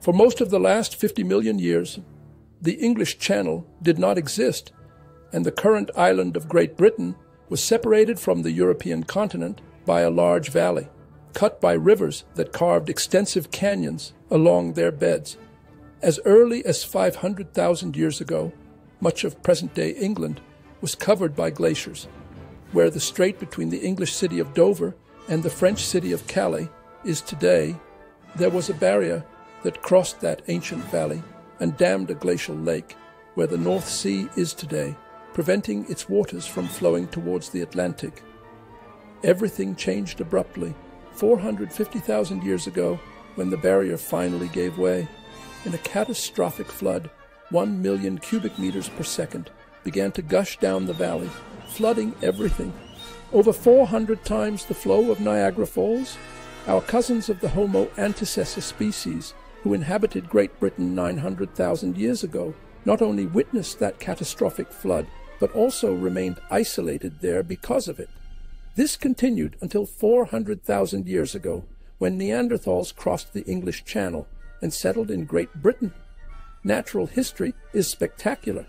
For most of the last 50 million years, the English Channel did not exist, and the current island of Great Britain was separated from the European continent by a large valley, cut by rivers that carved extensive canyons along their beds. As early as 500,000 years ago, much of present-day England was covered by glaciers, where the strait between the English city of Dover and the French city of Calais is today. There was a barrier that crossed that ancient valley and dammed a glacial lake where the North Sea is today, preventing its waters from flowing towards the Atlantic. Everything changed abruptly 450,000 years ago when the barrier finally gave way. In a catastrophic flood, 1 million cubic meters per second began to gush down the valley, flooding everything. Over 400 times the flow of Niagara Falls, our cousins of the Homo antecessor species, who inhabited Great Britain 900,000 years ago, not only witnessed that catastrophic flood, but also remained isolated there because of it. This continued until 400,000 years ago, when Neanderthals crossed the English Channel and settled in Great Britain. Natural history is spectacular.